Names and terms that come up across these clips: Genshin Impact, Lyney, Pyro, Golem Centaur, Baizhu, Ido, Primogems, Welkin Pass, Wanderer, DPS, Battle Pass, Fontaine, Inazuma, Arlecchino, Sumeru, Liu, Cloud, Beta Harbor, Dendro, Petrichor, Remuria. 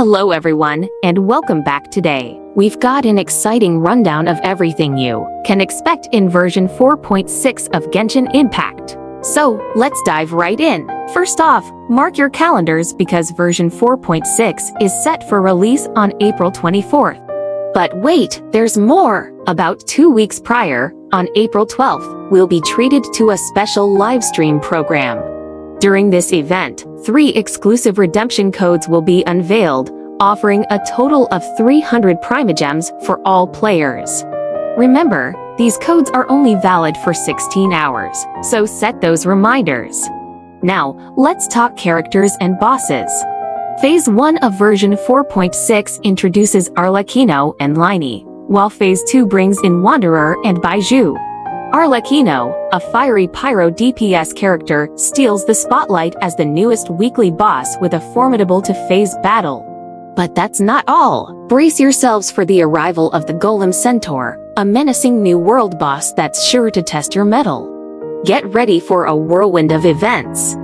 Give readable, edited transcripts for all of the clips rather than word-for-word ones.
Hello everyone, and welcome back today. We've got an exciting rundown of everything you can expect in version 4.6 of Genshin Impact. So, let's dive right in. First off, mark your calendars because version 4.6 is set for release on April 24th. But wait, there's more! About 2 weeks prior, on April 12th, we'll be treated to a special livestream program. During this event, 3 exclusive redemption codes will be unveiled, offering a total of 300 Primogems for all players. Remember, these codes are only valid for 16 hours, so set those reminders. Now, let's talk characters and bosses. Phase 1 of version 4.6 introduces Arlecchino and Lyney, while Phase 2 brings in Wanderer and Baizhu. Arlecchino, a fiery Pyro DPS character, steals the spotlight as the newest weekly boss with a formidable two-phase battle. But that's not all. Brace yourselves for the arrival of the Golem Centaur, a menacing new world boss that's sure to test your mettle. Get ready for a whirlwind of events.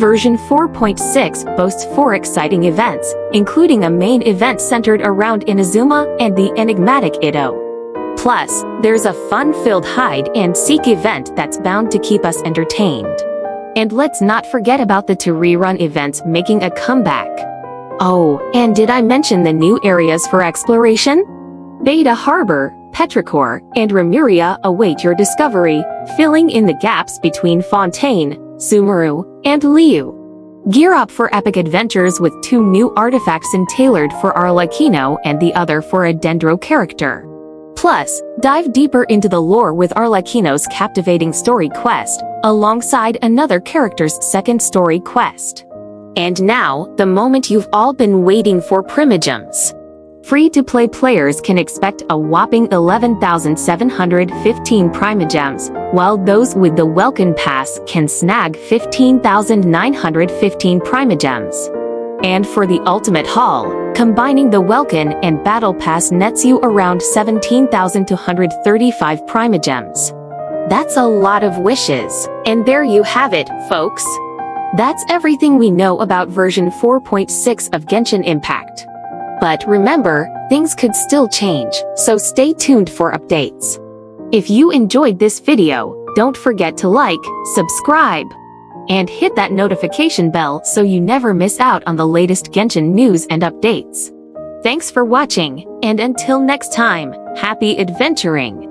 Version 4.6 boasts 4 exciting events, including a main event centered around Inazuma and the enigmatic Ido. Plus, there's a fun-filled hide-and-seek event that's bound to keep us entertained. And let's not forget about the 2 rerun events making a comeback. Oh, and did I mention the new areas for exploration? Beta Harbor, Petrichor, and Remuria await your discovery, filling in the gaps between Fontaine, Sumeru, and Liu. Gear up for epic adventures with 2 new artifacts tailored for Arlecchino and the other for a Dendro character. Plus, dive deeper into the lore with Arlecchino's captivating story quest, alongside another character's second story quest. And now, the moment you've all been waiting for: Primogems. Free-to-play players can expect a whopping 11,715 Primogems, while those with the Welkin Pass can snag 15,915 Primogems. And for the ultimate haul, combining the Welkin and Battle Pass nets you around 17,235 Primogems. That's a lot of wishes. And there you have it, folks. That's everything we know about version 4.6 of Genshin Impact. But remember, things could still change, so stay tuned for updates. If you enjoyed this video, don't forget to like, subscribe, and hit that notification bell so you never miss out on the latest Genshin news and updates. Thanks for watching, and until next time, happy adventuring!